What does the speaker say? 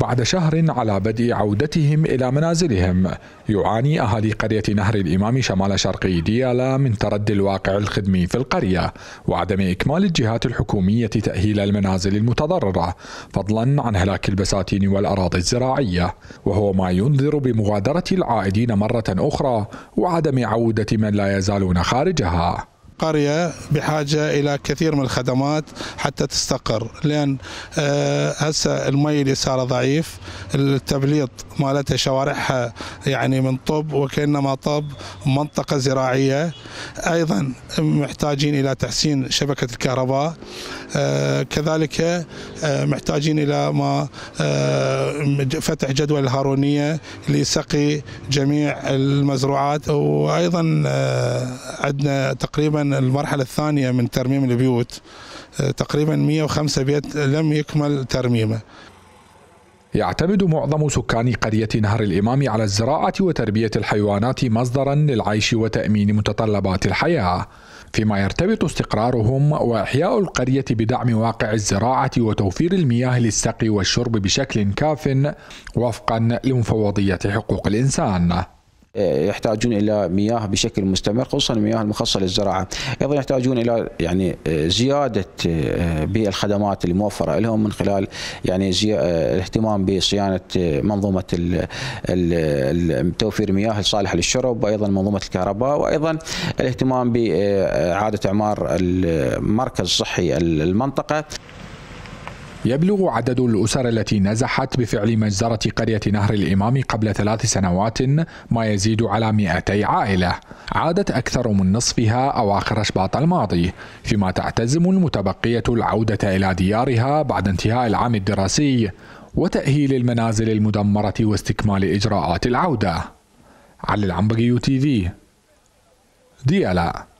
بعد شهر على بدء عودتهم إلى منازلهم. يعاني أهالي قرية نهر الإمام شمال شرقي ديالى من تردي الواقع الخدمي في القرية وعدم إكمال الجهات الحكومية تأهيل المنازل المتضررة، فضلا عن هلاك البساتين والأراضي الزراعية، وهو ما ينذر بمغادرة العائدين مرة أخرى وعدم عودة من لا يزالون خارجها. القرية بحاجة إلى كثير من الخدمات حتى تستقر، لأن هسه المي اللي صار ضعيف، التبليط مالتها شوارعها يعني من طوب وكأنما طوب منطقة زراعية. أيضا محتاجين إلى تحسين شبكة الكهرباء، كذلك محتاجين إلى ما فتح جدول الهارونية لسقي جميع المزروعات، وأيضا عندنا تقريبا المرحلة الثانية من ترميم البيوت، تقريبا 105 بيت لم يكمل ترميمه. يعتمد معظم سكان قرية نهر الإمام على الزراعة وتربية الحيوانات مصدرا للعيش وتأمين متطلبات الحياة، فيما يرتبط استقرارهم وإحياء القرية بدعم واقع الزراعة وتوفير المياه للسقي والشرب بشكل كاف وفقا لمفوضية حقوق الإنسان. يحتاجون الى مياه بشكل مستمر، خصوصا المياه المخصصه للزراعه. ايضا يحتاجون الى يعني زياده بالخدمات الموفره لهم من خلال يعني الاهتمام بصيانه منظومه توفير المياه الصالحه للشرب، وايضا منظومه الكهرباء، وايضا الاهتمام باعاده اعمار المركز الصحي المنطقه. يبلغ عدد الأسر التي نزحت بفعل مجزرة قرية نهر الإمام قبل 3 سنوات ما يزيد على 200 عائلة، عادت أكثر من نصفها أواخر شباط الماضي، فيما تعتزم المتبقية العودة إلى ديارها بعد انتهاء العام الدراسي وتأهيل المنازل المدمرة واستكمال إجراءات العودة. علي العنبقي، UTV، ديالى.